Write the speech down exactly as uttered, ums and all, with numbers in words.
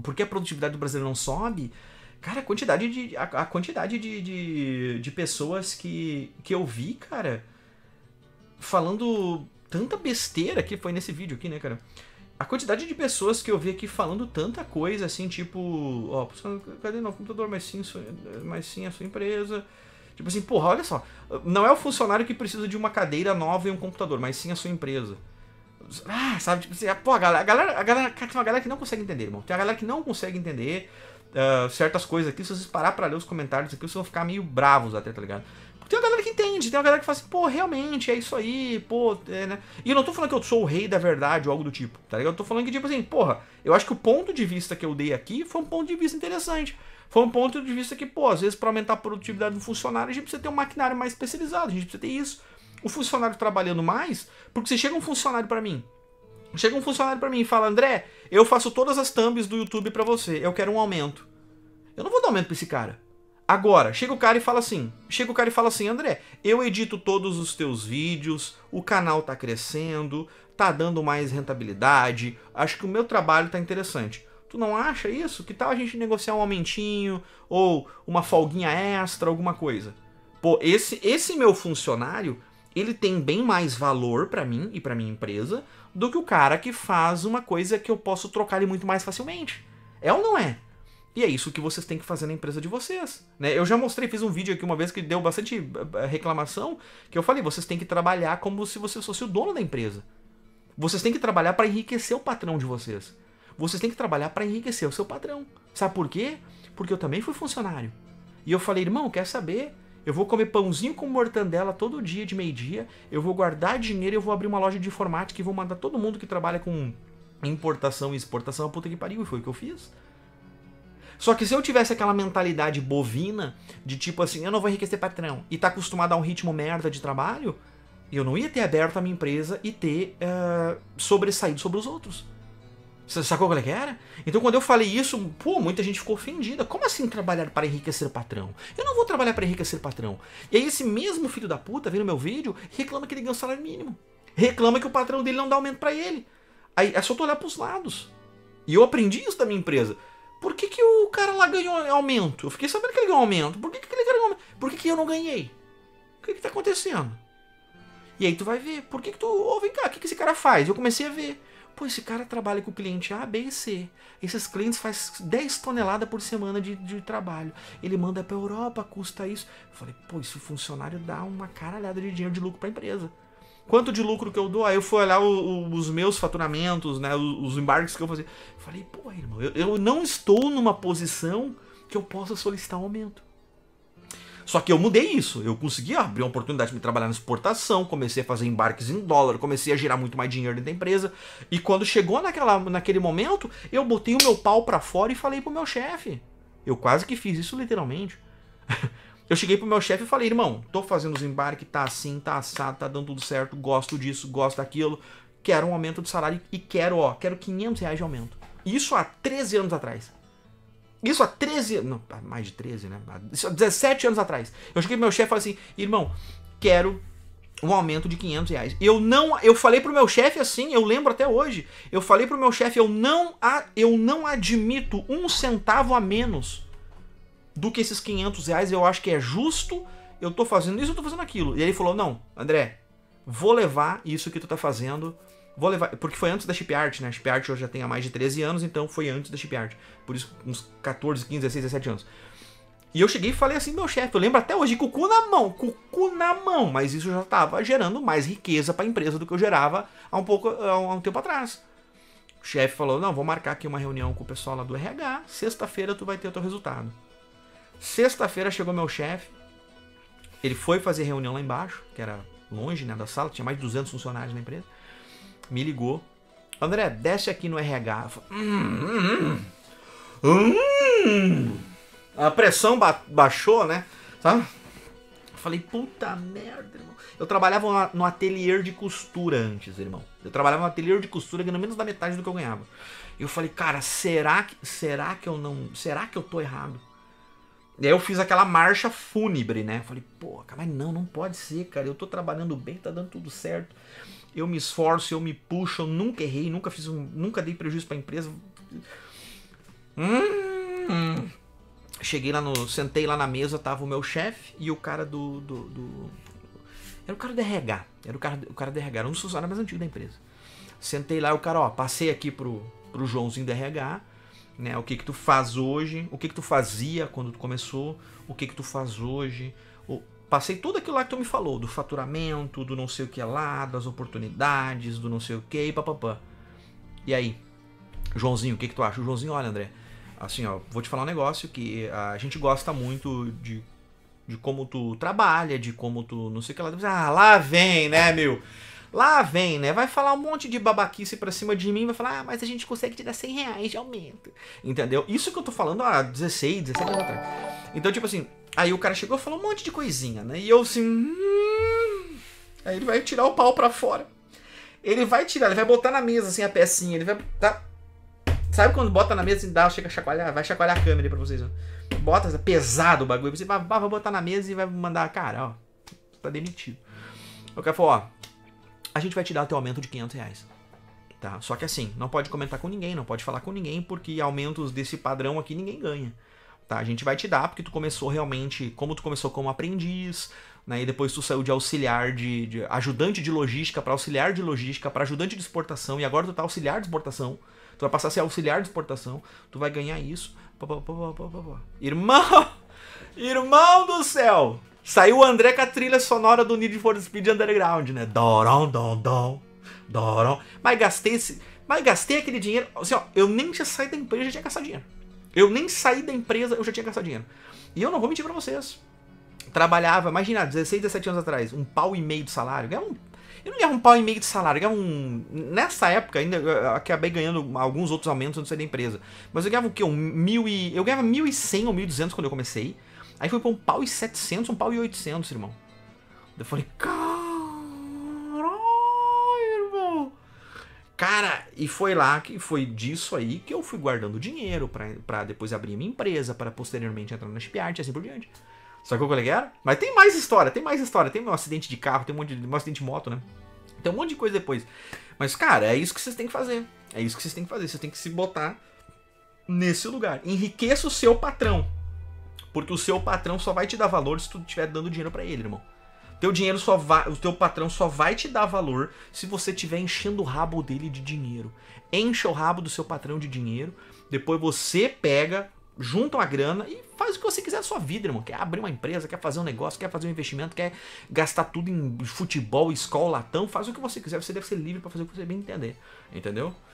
por que a produtividade do brasileiro não sobe? Cara, a quantidade de, a, a quantidade de, de, de pessoas que, que eu vi, cara, falando tanta besteira, que foi nesse vídeo aqui, né, cara? A quantidade de pessoas que eu vi aqui falando tanta coisa, assim, tipo... Ó, cadê meu computador? Mas sim, mas sim a sua empresa... Tipo assim, porra, olha só, não é o funcionário que precisa de uma cadeira nova e um computador, mas sim a sua empresa. Ah, sabe, tipo assim, pô, a galera, a galera, a galera, tem uma galera que não consegue entender, irmão. Tem uma galera que não consegue entender uh, certas coisas aqui. Se vocês parar pra ler os comentários aqui, vocês vão ficar meio bravos até, tá ligado? Tem uma galera que entende, tem uma galera que fala assim, pô, realmente, é isso aí, pô, é, né? E eu não tô falando que eu sou o rei da verdade ou algo do tipo, tá ligado? Eu tô falando que, tipo assim, porra, eu acho que o ponto de vista que eu dei aqui foi um ponto de vista interessante. Foi um ponto de vista que, pô, às vezes pra aumentar a produtividade do funcionário, a gente precisa ter um maquinário mais especializado, a gente precisa ter isso. O funcionário trabalhando mais, porque se chega um funcionário pra mim, chega um funcionário pra mim e fala, André, eu faço todas as thumbs do YouTube pra você, eu quero um aumento. Eu não vou dar aumento pra esse cara. Agora, chega o cara e fala assim, chega o cara e fala assim, André, eu edito todos os teus vídeos, o canal tá crescendo, tá dando mais rentabilidade, acho que o meu trabalho tá interessante. Tu não acha isso? Que tal a gente negociar um aumentinho ou uma folguinha extra, alguma coisa? Pô, esse, esse meu funcionário, ele tem bem mais valor pra mim e pra minha empresa do que o cara que faz uma coisa que eu posso trocar ele muito mais facilmente. É ou não é? E é isso que vocês têm que fazer na empresa de vocês, né? Eu já mostrei, fiz um vídeo aqui uma vez que deu bastante reclamação, que eu falei, vocês têm que trabalhar como se você fosse o dono da empresa. Vocês têm que trabalhar pra enriquecer o patrão de vocês. Vocês têm que trabalhar para enriquecer o seu patrão. Sabe por quê? Porque eu também fui funcionário. E eu falei, irmão, quer saber? Eu vou comer pãozinho com mortandela todo dia de meio-dia, eu vou guardar dinheiro, eu vou abrir uma loja de informática e vou mandar todo mundo que trabalha com importação e exportação a puta que pariu. E foi o que eu fiz. Só que se eu tivesse aquela mentalidade bovina de tipo assim, eu não vou enriquecer patrão, e tá acostumado a um ritmo merda de trabalho, eu não ia ter aberto a minha empresa e ter uh, sobressaído sobre os outros. Sacou qual é que era? Então quando eu falei isso, pô, muita gente ficou ofendida. Como assim trabalhar para enriquecer o patrão? Eu não vou trabalhar para enriquecer o patrão. E aí esse mesmo filho da puta, vendo meu vídeo, reclama que ele ganha o salário mínimo. Reclama que o patrão dele não dá aumento para ele. Aí é só tu olhar pros lados. E eu aprendi isso da minha empresa. Por que que o cara lá ganhou aumento? Eu fiquei sabendo que ele ganhou aumento. Por que que ele ganhou aumento? Por que que eu não ganhei? O que que tá acontecendo? E aí tu vai ver. Por que que tu... Ô, oh, vem cá, o que que esse cara faz? Eu comecei a ver. Pô, esse cara trabalha com o cliente A, B e C. Esses clientes fazem dez toneladas por semana de, de trabalho. Ele manda pra Europa, custa isso. Eu falei, pô, esse funcionário dá uma caralhada de dinheiro de lucro pra empresa. Quanto de lucro que eu dou? Aí eu fui olhar o, o, os meus faturamentos, né, os, os embarques que eu fazia. Eu falei, pô, irmão, eu, eu não estou numa posição que eu possa solicitar um aumento. Só que eu mudei isso, eu consegui abrir uma oportunidade de me trabalhar na exportação, comecei a fazer embarques em dólar, comecei a gerar muito mais dinheiro dentro da empresa. E quando chegou naquela, naquele momento, eu botei o meu pau pra fora e falei pro meu chefe. Eu quase que fiz isso literalmente. Eu cheguei pro meu chefe e falei, irmão, tô fazendo os embarques, tá assim, tá assado, tá dando tudo certo, gosto disso, gosto daquilo, quero um aumento de salário e quero, ó, quero quinhentos reais de aumento. Isso há treze anos atrás. Isso há treze... Não, mais de treze, né? Isso há dezessete anos atrás. Eu cheguei pro meu chefe e falei assim, irmão, quero um aumento de quinhentos reais. Eu não... Eu falei pro meu chefe assim, eu lembro até hoje. Eu falei pro meu chefe, eu não, eu não admito um centavo a menos do que esses quinhentos reais. Eu acho que é justo, eu tô fazendo isso, eu tô fazendo aquilo. E ele falou, não, André, vou levar isso que tu tá fazendo... Vou levar, porque foi antes da Chip Art, né? A Chip Art hoje já tem há mais de treze anos, então foi antes da Chip Art. Por isso, uns quatorze, quinze, dezesseis, dezessete anos. E eu cheguei e falei assim, meu chefe, eu lembro até hoje, cucu na mão, cucu na mão. Mas isso já estava gerando mais riqueza para a empresa do que eu gerava há um, pouco, há um tempo atrás. O chefe falou, não, vou marcar aqui uma reunião com o pessoal lá do R H, sexta-feira tu vai ter o teu resultado. Sexta-feira chegou meu chefe, ele foi fazer reunião lá embaixo, que era longe, né, da sala, tinha mais de duzentos funcionários na empresa. Me ligou, André, desce aqui no R H. Hum, hum, hum. A pressão ba baixou, né? Sabe? Falei, puta merda, irmão. Eu trabalhava no ateliê de costura antes, irmão. Eu trabalhava no ateliê de costura ganhando menos da metade do que eu ganhava. E eu falei, cara, será que, será que eu não... Será que eu tô errado? E aí eu fiz aquela marcha fúnebre, né? Eu falei, pô, mas não, não pode ser, cara. Eu tô trabalhando bem, tá dando tudo certo. Eu me esforço, eu me puxo, eu nunca errei, nunca fiz um, nunca dei prejuízo pra empresa. Hum, cheguei lá no... Sentei lá na mesa, tava o meu chefe e o cara do... do, do era o cara do R H. Era o cara, o cara do R H. Era um dos funcionários mais antigos da empresa. Sentei lá e o cara, ó, passei aqui pro, pro Joãozinho do R H, né? O que que tu faz hoje? O que que tu fazia quando tu começou? O que que tu faz hoje? O, passei tudo aquilo lá que tu me falou, do faturamento, do não sei o que lá, das oportunidades, do não sei o que, papapá. E aí, Joãozinho, o que que tu acha? O Joãozinho, olha, André, assim, ó, vou te falar um negócio que a gente gosta muito de, de como tu trabalha, de como tu não sei o que lá. Ah, lá vem, né, meu? Lá vem, né? Vai falar um monte de babaquice pra cima de mim, vai falar, ah, mas a gente consegue te dar cem reais de aumento. Entendeu? Isso que eu tô falando há dezesseis, dezessete anos atrás. Então, tipo assim, aí o cara chegou e falou um monte de coisinha, né? E eu assim... Hum... Aí ele vai tirar o pau pra fora. Ele vai tirar, ele vai botar na mesa, assim, a pecinha, ele vai... Tá... Sabe quando bota na mesa e assim, dá, chega a chacoalhar? Vai chacoalhar a câmera aí pra vocês, ó. Bota, é pesado o bagulho, você vai, vai botar na mesa e vai mandar, cara, ó, tá demitido. O cara falou, ó, a gente vai te dar o teu aumento de quinhentos reais, tá? Só que assim, não pode comentar com ninguém, não pode falar com ninguém, porque aumentos desse padrão aqui ninguém ganha, tá? A gente vai te dar porque tu começou realmente, como tu começou como aprendiz, né? E depois tu saiu de auxiliar, de, de ajudante de logística para auxiliar de logística, para ajudante de exportação, e agora tu tá auxiliar de exportação, tu vai passar a ser auxiliar de exportação, tu vai ganhar isso, pá, pá, pá, pá, pá, pá. Irmão, irmão do céu! Saiu o André com a trilha sonora do Need for Speed Underground, né? Dorão, dom, dom, dorão. Mas gastei esse... Mas gastei aquele dinheiro... Assim, ó, eu nem tinha saído da empresa, já tinha gastado dinheiro. Eu nem saí da empresa, eu já tinha gastado dinheiro. E eu não vou mentir pra vocês. Trabalhava, imagina, dezesseis, dezessete anos atrás, um pau e meio de salário. Eu, um, eu não ganhava um pau e meio de salário, eu ganhava um... Nessa época, ainda eu acabei ganhando alguns outros aumentos antes de sair da empresa. Mas eu ganhava o quê? Um mil e... Eu ganhava mil e cem ou mil e duzentos quando eu comecei. Aí foi pra um pau e setecentos, um pau e oitocentos, irmão. Eu falei, caralho, irmão. Cara, e foi lá, que foi disso aí que eu fui guardando dinheiro pra, pra depois abrir minha empresa, pra posteriormente entrar na Chip Art e assim por diante. Sacou o que eu era? Mas tem mais história, tem mais história. Tem um acidente de carro, tem um monte de um acidente de moto, né? Tem um monte de coisa depois. Mas, cara, é isso que vocês têm que fazer. É isso que vocês têm que fazer. Vocês têm que se botar nesse lugar. Enriqueça o seu patrão. Porque o seu patrão só vai te dar valor se tu estiver dando dinheiro pra ele, irmão. Teu dinheiro só vai, o teu patrão só vai te dar valor se você estiver enchendo o rabo dele de dinheiro. Encha o rabo do seu patrão de dinheiro, depois você pega, junta uma grana e faz o que você quiser na sua vida, irmão. Quer abrir uma empresa, quer fazer um negócio, quer fazer um investimento, quer gastar tudo em futebol, escola, latão, faz o que você quiser. Você deve ser livre pra fazer o que você bem entender, entendeu?